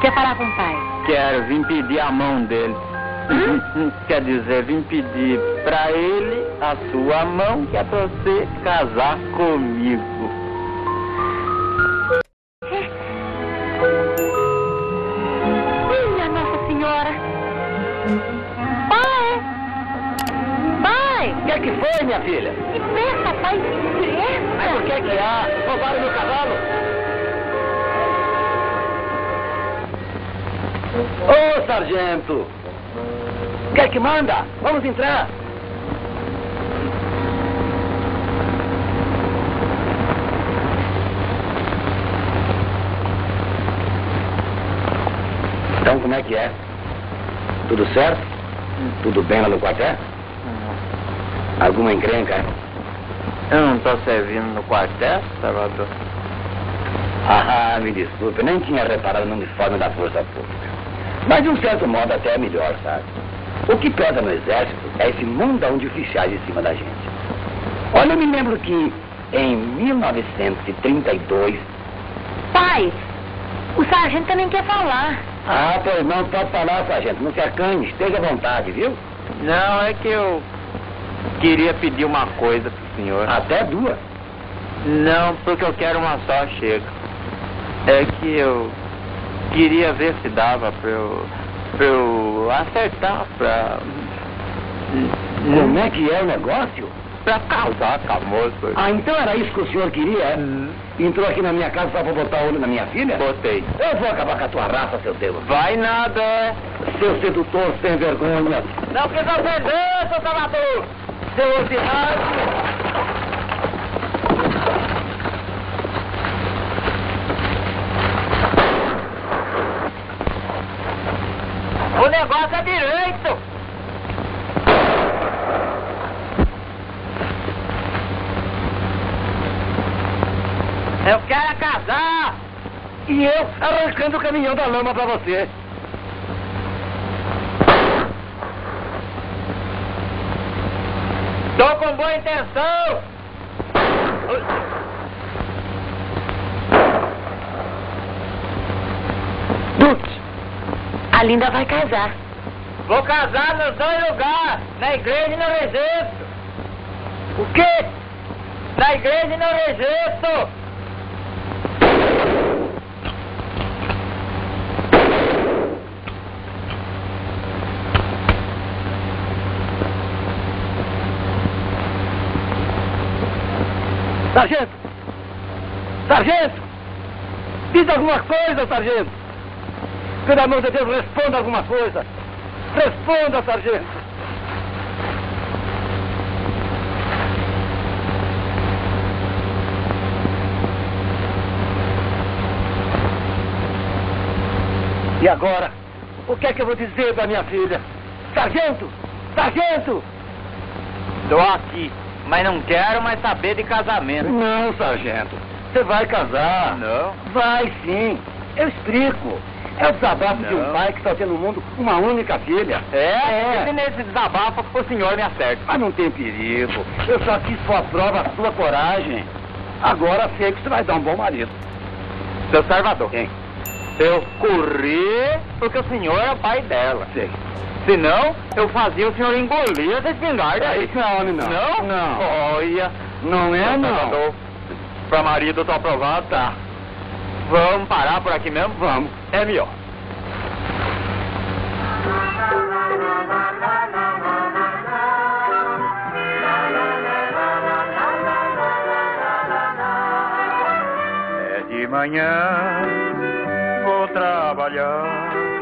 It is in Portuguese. Quer falar com o pai? Quero, vim pedir a mão dele. Quer dizer, vim pedir pra ele a sua mão, que é pra você casar comigo. Minha Nossa Senhora! Pai! Pai! O que é que foi, minha filha? Que peça, pai! Que peça! Mas o que é que há? Roubaram meu cavalo? Ô, sargento! Quer que manda? Vamos entrar! Então, como é que é? Tudo certo? Tudo bem lá no quartel? Alguma encrenca? Eu não tô servindo no quartel, Salvador. Ah, me desculpe, nem tinha reparado no uniforme da Força Pública. Mas, de um certo modo, até é melhor, sabe? O que pesa no Exército é esse mundão de fichais em cima da gente. Olha, eu me lembro que, em 1932... Pai, o sargento também quer falar. Ah, pois não, pode falar, sargento. Não se acanhe, esteja à vontade, viu? Não, é que eu queria pedir uma coisa pro senhor. Até duas? Não, porque eu quero uma só, chega. É que eu... queria ver se dava pra eu acertar pra... Como é que é o negócio? Pra casar com a moça. Ah, então era isso que o senhor queria? Entrou aqui na minha casa só pra botar olho na minha filha? Botei. Eu vou acabar com a tua raça, seu Deus. Vai nada. Seu sedutor sem vergonha. Não precisa vender, seu Salvador. Seu ordinário. O negócio é direito! Eu quero casar! E eu arrancando o caminhão da lama pra você! Tô com boa intenção! Duque! A Linda vai casar. Vou casar nos dois lugares, na igreja e no registro. O quê? Na igreja e no registro. Sargento! Sargento! Diz alguma coisa, sargento! Pelo amor de Deus, responda alguma coisa. Responda, sargento. E agora? O que é que eu vou dizer pra minha filha? Sargento! Sargento! Tô aqui, mas não quero mais saber de casamento. Não, sargento. Você vai casar. Não. Vai sim. Eu explico. É o desabafo de um pai que só tem no mundo uma única filha. É. E nesse desabafo o senhor me acerta. Mas não tem perigo. Eu só quis sua prova, a sua coragem. Agora sei que você vai dar um bom marido. Seu Salvador. Quem? Eu corri porque o senhor é o pai dela. Sei. Se não, eu fazia o senhor engolir essa espingarda. É, isso não é homem, não. Não? Não. Olha. Não é, não. Salvador, pra marido eu tô aprovado, tá. Vamos parar por aqui mesmo? Vamos. É melhor. É de manhã, vou trabalhar.